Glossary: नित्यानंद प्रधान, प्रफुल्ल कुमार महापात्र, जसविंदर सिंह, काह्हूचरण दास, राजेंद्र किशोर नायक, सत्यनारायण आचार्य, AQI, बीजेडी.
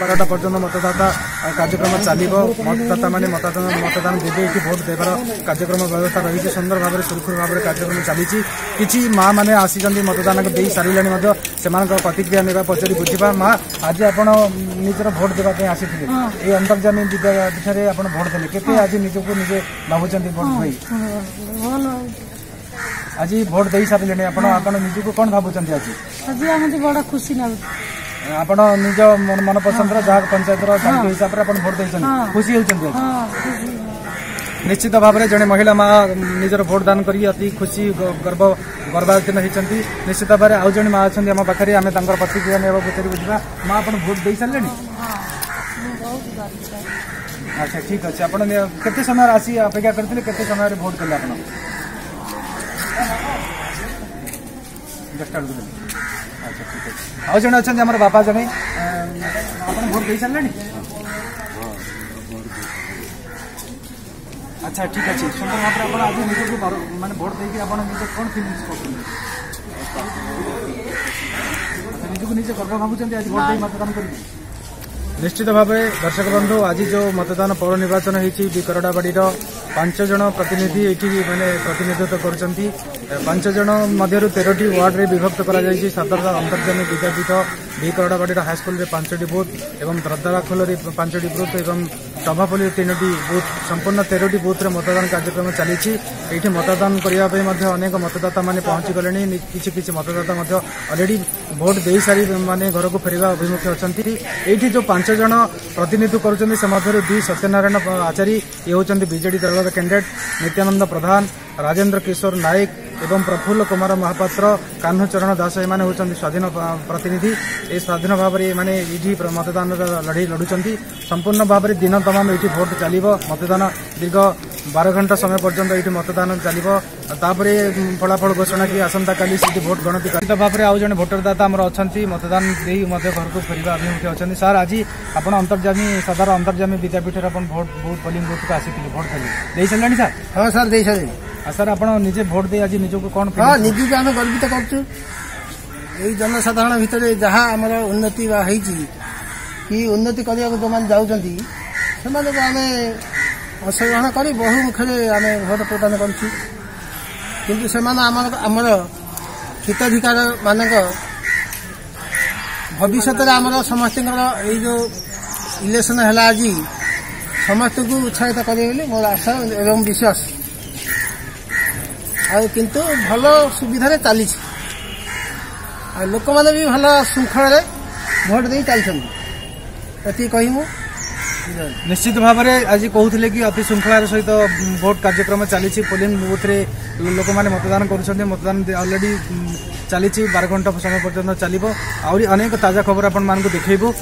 बारटा पर्यटन मतदाता कार्यक्रम चलो मतदाता मैंने मतदान देते भोट देवार कार्यक्रम व्यवस्था रही सुंदर भाव में सुरखुर भाव में कार्यक्रम चली कि माँ मैंने आसी मतदान दे सारे से प्रतिक्रिया ना पचारि बुझा माँ आज आप निजर भोट देवाई आसी ये अंतर्जामी विद्यापीठ में आप भोट देते के आज निजक निजे भावुं भोट भाई आज भोट दे सारे निजी को कौन भाव आज बड़ा खुशी आप निज मन पसंद जहाँ पंचायत हिसाब से भोट देते खुशी होती निश्चित भाव में जड़े महिला माँ निजर भोट दान करी अति खुशी गर्व गर्वान्वित होती निश्चित भाव में आज जड़े माँ अच्छा आम पाखे आम प्रतिक्रिया ना पचार बुझा माँ आप भोट दे सारे अच्छा ठीक अच्छे आपते समय आसी अपेक्षा करते समय भोट कले आप अच्छा ठीक है आज जन अच्छा हमारे बापा जन आप भोट दे सारे अच्छा ठीक अच्छे सुंदर भाव में आज निजी मानते भोट देके आज कौन फिलिंग्स कर निजी को निजे गर्व भावुं आज भोट दे मतदान करेंगे निश्चित भाव दर्शक बंधु आज जो मतदान पौर निर्वाचन होरडाबाड़ी पांच जन प्रतिनिधि ये मैंने प्रतिनिधित्व करजन मध्य 13टी वार्ड में विभक्त कर सातटा अंतर्जामी विद्यापीठ बी करडाबाड़ी हाईस्कल में 5टी बूथ एवं रद्दाराखोल 5टी बूथ एवं सभापल्ली 3टी बूथ संपूर्ण 13टी बूथ में मतदान कार्यक्रम चली मतदान करने अनेक मतदाता मैंने पहुंची गले कि मतदाता अलरेडी भोट दे सारी मैंने घर को फेरवा अभिमुखे अच्छा ये जो 5 जन प्रतिनिधित्व कर सत्यनारायण आचार्य ये होंगे बीजेडी दल के कैंडिडेट नित्यानंद प्रधान राजेंद्र किशोर नायक एवं प्रफुल्ल कुमार महापात्र काह्हूचरण दास एम होंगे स्वाधीन प्रतिनिधि ये स्वाधीन भाव में ये मतदान लड़ाई लड़ुंट संपूर्ण भाव में दिन तमाम ये भोट चलो मतदान दीर्घ 12 घंटा समय पर्यटन ये मतदान चलो तापर फलाफल घोषणा की आसंता काली सीट भोट गणति निश्चित भाव में आज जन भोटरदाता आम अच्छा मतदान दे घर को फेरवा अभिमुखे अच्छा सार आज आप अंतर्जामी साधारण अंतर्जामी विद्यापीठ में भोट पोलिंग बूथ को आसी भोट दे सारे सर हाँ सर दे सारे सर आप निजे भोट दे आज निजक कौन निजी आम गर्वित कर जनसाधारण भितर जहाँ आम उन्नति कि उन्नति करने को जो मैंने जाऊँच आम अंशग्रहण कर बहुमुखे आम भोट प्रदान करुँ किंतु से आमर हिताधिकार मानक भविष्य आम समस्त यो इलेक्शन है आज समस्त को उत्साहित करेंगे मोर आशा एवं विश्वास किंतु भल सुविधा चली लोक मैंने भी भल श्रृंखला भोट दे चलते ये कह निश्चित भाव में आज कहते कि अति श्रृंखलार सहित भोट कार्यक्रम चली पोलिंग बूथ रे लोक मैंने मतदान कर मतदान अलरेडी चली 12 घंटा समय पर्यटन चलो अनेक ताजा खबर आपण मानक देखबू।